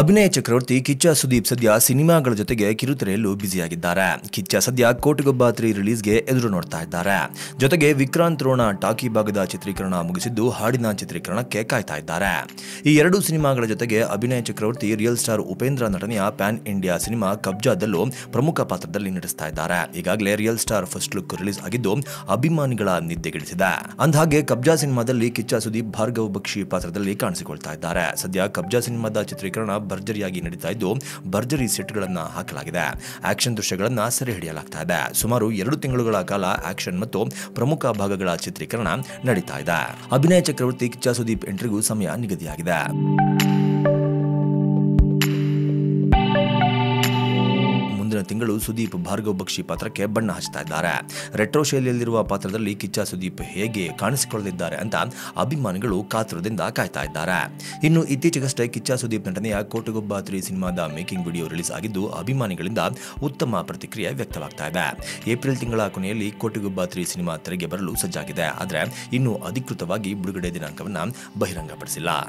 ಅಭಿನಯ ಚಕ್ರವರ್ತಿ ಕಿಚ್ಚ ಸುದೀಪ್ ಸದ್ಯ ಸಿನಿಮಾಗಳ ಜೊತೆಗೆ ಕಿರುತೆರೆಯಲ್ಲೂ ಬ್ಯುಸಿಯಾಗಿದ್ದಾರೆ. ಕಿಚ್ಚ ಸದ್ಯ ಕೋಟಿಗೊಬ್ಬ 3 ರಿಲೀಸ್ಗೆ ಎದುರು ನೋಡ್ತಾ ಇದ್ದಾರೆ. ಜೊತೆಗೆ ವಿಕ್ರಾಂತ್ ರೋಣ ಟಾಕಿ ಭಾಗದ ಚಿತ್ರೀಕರಣ ಮುಗಿಸಿದ್ದು ಹಾಡಿನ ಚಿತ್ರೀಕರಣಕ್ಕೆ ಕಾಯ್ತಾ ಇದ್ದಾರೆ. ಈ ಎರಡು ಸಿನಿಮಾಗಳ ಜೊತೆಗೆ ಅಭಿನಯ ಚಕ್ರವರ್ತಿ ರಿಯಲ್ ಸ್ಟಾರ್ ಉಪೇಂದ್ರ ನಟನೆಯ ಪ್ಯಾನ್ ಇಂಡಿಯಾ ಸಿನಿಮಾ ಕಬ್ಜಾದಲ್ಲೂ ಪ್ರಮುಖ ಪಾತ್ರದಲ್ಲಿ ನಟಿಸ್ತಾ ಇದ್ದಾರೆ. ಈಗಾಗಲೇ real star first look release ಆಗಿದ್ದು ಅಭಿಮಾನಿಗಳ ನಿದ್ದೆಗೆಡಿಸಿದೆ. ಅಂದಹಾಗೆ ಕಬ್ಜಾ ಸಿನಿಮಾದಲ್ಲಿ ಕಿಚ್ಚ ಸುದೀಪ್ ಭಾರ್ಗವ್ ಬಕ್ಷಿ ಪಾತ್ರದಲ್ಲಿ ಕಾಣಿಸಿಕೊಳ್ತಾ ಇದ್ದಾರೆ. ಸದ್ಯ ಕಬ್ಜಾ ಸಿನಿಮಾದ ಚಿತ್ರೀಕರಣ ಭರ್ಜರಿಯಾಗಿ ನಡೀತಾ ಇದ್ದು ಭರ್ಜರಿ ಸೆಟ್ಗಳನ್ನು ಹಾಕಲಾಗಿದೆ. ಆಕ್ಷನ್ ದೃಶ್ಯಗಳನ್ನು ಸೆರೆ ಹಿಡಿಯಲಾಗ್ತಾ ಇದೆ. ಸುಮಾರು 2 ತಿಂಗಳುಗಳ ಕಾಲ ಆಕ್ಷನ್ ಮತ್ತು ಪ್ರಮುಖ ಭಾಗಗಳ ಚಿತ್ರೀಕರಣ ನಡೀತಾ ಇದೆ. ಅಭಿನಯ ಚಕ್ರವರ್ತಿ ಕಿಚ್ಚ ಸುದೀಪ್ ಎಂಟ್ರಿಗೂ ಸಮಯ ನಿಗದಿಯಾಗಿದೆ. ತಿಂಗಳು ಸುದೀಪ್ ಭಾರ್ಗವ್ ಬಕ್ಷಿ ಪಾತ್ರಕ್ಕೆ ಬಣ್ಣ ಹಚ್ಚುತ್ತಾ ಇದ್ದಾರೆ. ರೆಟ್ರೋ ಶೈಲಿಯಲ್ಲಿರುವ ಪಾತ್ರದಲ್ಲಿ ಕಿಚ್ಚ ಸುದೀಪ್ ಹೇಗೆ ಕಾಣಿಸಿಕೊಳ್ಳಲಿದ್ದಾರೆ ಅಂತ ಅಭಿಮಾನಿಗಳು ಕಾತುರದಿಂದ ಕಾಯ್ತಾ ಇದ್ದಾರೆ. ಇನ್ನು ಇತ್ತೀಚೆಗಷ್ಟೇ ಕಿಚ್ಚ ಸುದೀಪ್ ನಟನೆಯ ಕೋಟಿಗೊಬ್ಬ 3 ಸಿನಿಮಾದ ಮೇಕಿಂಗ್ ವಿಡಿಯೋ ರಿಲೀಸ್ ಆಗಿದ್ದು ಅಭಿಮಾನಿಗಳಿಂದ ಉತ್ತಮ ಪ್ರತಿಕ್ರಿಯೆ ವ್ಯಕ್ತವಾಗ್ತಾ ಇದೆ. ಏಪ್ರಿಲ್ ತಿಂಗಳ ಕೊನೆಯಲ್ಲಿ ಕೋಟಿಗೊಬ್ಬ 3 ಸಿನಿಮಾ ತೆರೆಗೆ ಬರಲು ಸಜ್ಜಾಗಿದೆ. ಆದರೆ ಇನ್ನೂ ಅಧಿಕೃತವಾಗಿ ಬಿಡುಗಡೆ ದಿನಾಂಕವನ್ನು ಬಹಿರಂಗಪಡಿಸಿಲ್ಲ.